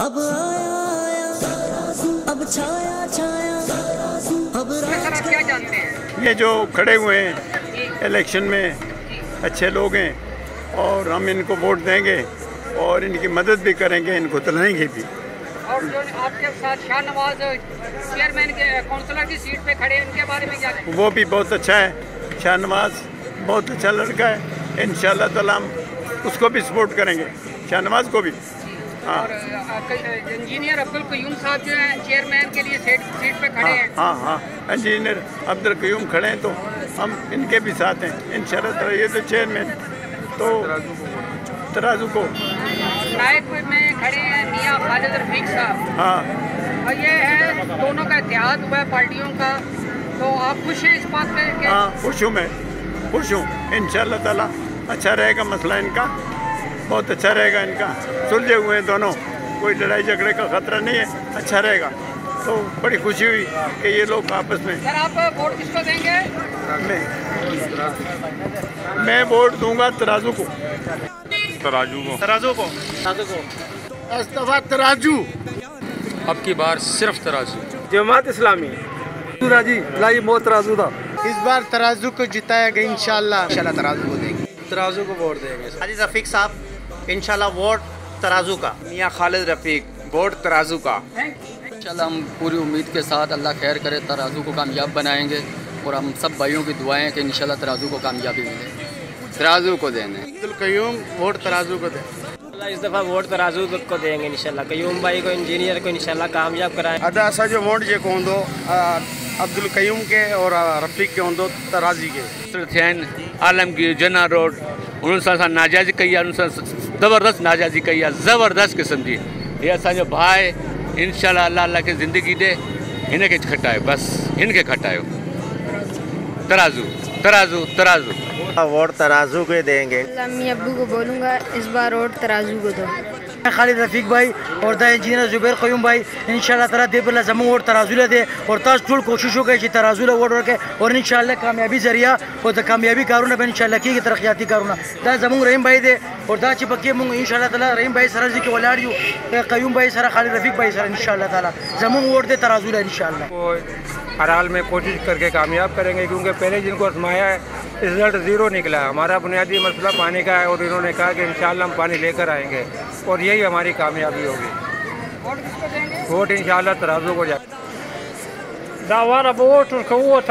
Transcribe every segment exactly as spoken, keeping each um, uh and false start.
अब आया आया अब छाया छाया अब राज। क्या जानते हैं ये जो खड़े हुए हैं इलेक्शन में, अच्छे लोग हैं और हम इनको वोट देंगे और इनकी मदद भी करेंगे, इनको तलाएंगे भी। और जो आपके साथ शाहनवाज चेयरमैन के काउंसलर की सीट पे खड़े हैं, इनके बारे में क्या है? वो भी बहुत अच्छा है, शाहनवाज बहुत अच्छा लड़का है, इंशाल्लाह ताला उसको भी सपोर्ट करेंगे, शाहनवाज को भी। हाँ। और इंजीनियर अब्दुल क़य्यूम साहब जो हैं चेयरमैन के लिए सीट सीट पे खड़े हैं। हाँ हाँ, इंजीनियर अब्दुल क़य्यूम खड़े हैं तो हम इनके भी साथ हैं इंशाल्लाह। ये तो चेयरमैन तो तराजू को नायब में खड़े हैं मियाँ ख़ालिद रफ़ीक़ साहब। हाँ, और ये है दोनों का इत्तेहाद हुआ है पार्टियों का, तो आप खुश हैं इस बात पर? हाँ, खुश हूँ, मैं खुश हूँ, इंशाल्लाह ताला अच्छा रहेगा, मसला इनका बहुत अच्छा रहेगा, इनका सुलझे हुए हैं दोनों, कोई लड़ाई झगड़े का खतरा नहीं है, अच्छा रहेगा। तो बड़ी खुशी हुई कि ये लोग आपस में। सर, आप वोट किसको देंगे? मैं मैं वोट दूंगा तराजू को। तराजू को तराजू को इस्तीफा तराजू। अब की बार सिर्फ तराजू। जमात इस्लामी जी लाई बहुत तराजू था, इस बार तराजू को जिताएगा इंशाल्लाह। इंशाल्लाह तराजू को देंगे, तराजू को वोट देंगे। हाजी रफीक साहब, इंशाल्लाह वोट तराजू का। मियाँ ख़ालिद रफ़ीक, वोट तराजू का। इंशाल्लाह हम पूरी उम्मीद के साथ, अल्लाह खैर करे, तराजू को कामयाब बनाएंगे और हम सब भाइयों की दुआएं कि इंशाल्लाह तराजू को कामयाबी मिले। तराजू को देंगे। अब्दुल क़य्यूम, वोट तराजू को दें। इस दफ़ा वोट तराजू को देंगे इंशाल्लाह। क़य्यूम भाई को, इंजीनियर को इंशाल्लाह कामयाब कराएं। अदा जो वोट जो कौन दो अब्दुल क़य्यूम के और रफ़ीक के हों दो तराजी के। आलमगीर जना रोड उन्होंने नाजायज़ कई है, ज़बरदस्त नाजाजी कई है, ज़बरदस्त किस्म जी। ये असो भाई इंशाल्लाह अल्लाह के ज़िंदगी दे, इनके खटायो, बस इनके खटायो। तराजू तराजू तराजू वोट तराजू के देंगे। मैं अब्बू को बोलूँगा इस बार वोट तराजू को दो। ख़ालिद रफ़ीक भाई और द इंजीनियर जुबैर क़य्यूम भाई इंशाल्लाह ताला दे बल्ला जमू वोट तराजू दे और तस जोड़ कोशिश हो गई तराजू वोट रखे और इंशाल्लाह कामयाबी जरिया और कामयाबी कारून पे इंशाल्लाह की तरक्याती कारून दा जमू रहीम भाई दे और दा चिपके मुंग इंशाल्लाह ताला रहीम भाई सरा जी के वलाड़ यू क़य्यूम भाई सरा ख़ालिद रफ़ीक भाई सरा इंशाल्लाह ताला जमू वोट दे तराजू इंशाल्लाह। हर हाल में कोशिश करके कामयाब करेंगे क्योंकि पहले जिनको आजमाया है रिजल्ट ज़ीरो निकला है। हमारा बुनियादी मसला पानी का है और इन्होंने कहा कि इंशाल्लाह हम पानी लेकर आएंगे और यही हमारी कामयाबी होगी। वोट इंशाल्लाह तराजू को जाए।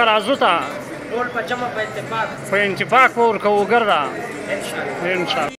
तराजू था इंतफाक वो उनका वो गर्दा इंशाल्लाह।